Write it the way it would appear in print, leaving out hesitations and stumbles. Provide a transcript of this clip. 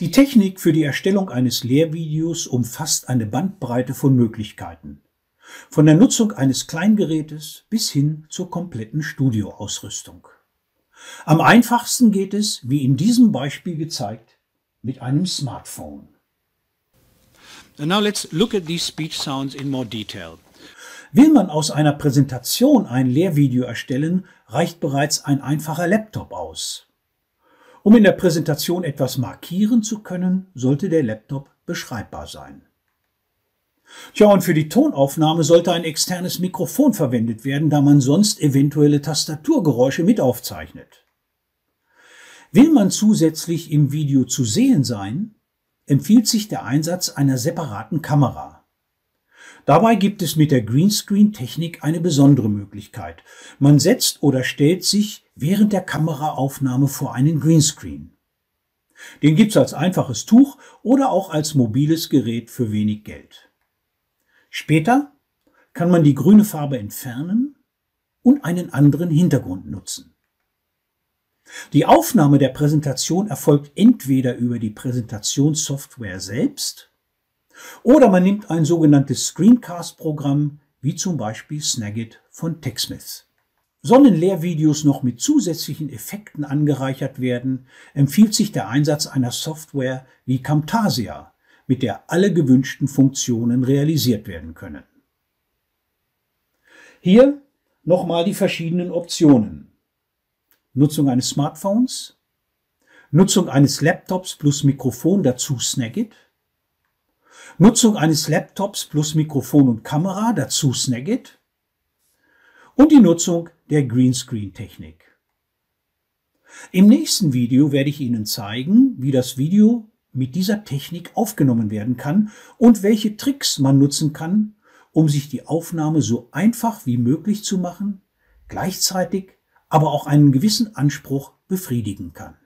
Die Technik für die Erstellung eines Lehrvideos umfasst eine Bandbreite von Möglichkeiten. Von der Nutzung eines Kleingerätes bis hin zur kompletten Studioausrüstung. Am einfachsten geht es, wie in diesem Beispiel gezeigt, mit einem Smartphone. And now let's look at these speech sounds in more detail. Will man aus einer Präsentation ein Lehrvideo erstellen, reicht bereits ein einfacher Laptop aus. Um in der Präsentation etwas markieren zu können, sollte der Laptop beschreibbar sein. Tja, und für die Tonaufnahme sollte ein externes Mikrofon verwendet werden, da man sonst eventuelle Tastaturgeräusche mit aufzeichnet. Will man zusätzlich im Video zu sehen sein, empfiehlt sich der Einsatz einer separaten Kamera. Dabei gibt es mit der Greenscreen-Technik eine besondere Möglichkeit. Man setzt oder stellt sich während der Kameraaufnahme vor einen Greenscreen. Den gibt es als einfaches Tuch oder auch als mobiles Gerät für wenig Geld. Später kann man die grüne Farbe entfernen und einen anderen Hintergrund nutzen. Die Aufnahme der Präsentation erfolgt entweder über die Präsentationssoftware selbst oder man nimmt ein sogenanntes Screencast-Programm, wie zum Beispiel Snagit von TechSmith. Sollen Lehrvideos noch mit zusätzlichen Effekten angereichert werden, empfiehlt sich der Einsatz einer Software wie Camtasia, mit der alle gewünschten Funktionen realisiert werden können. Hier nochmal die verschiedenen Optionen. Nutzung eines Smartphones, Nutzung eines Laptops plus Mikrofon, dazu Snagit, Nutzung eines Laptops plus Mikrofon und Kamera, dazu Snagit und die Nutzung der Greenscreen-Technik. Im nächsten Video werde ich Ihnen zeigen, wie das Video mit dieser Technik aufgenommen werden kann und welche Tricks man nutzen kann, um sich die Aufnahme so einfach wie möglich zu machen, gleichzeitig aber auch einen gewissen Anspruch befriedigen kann.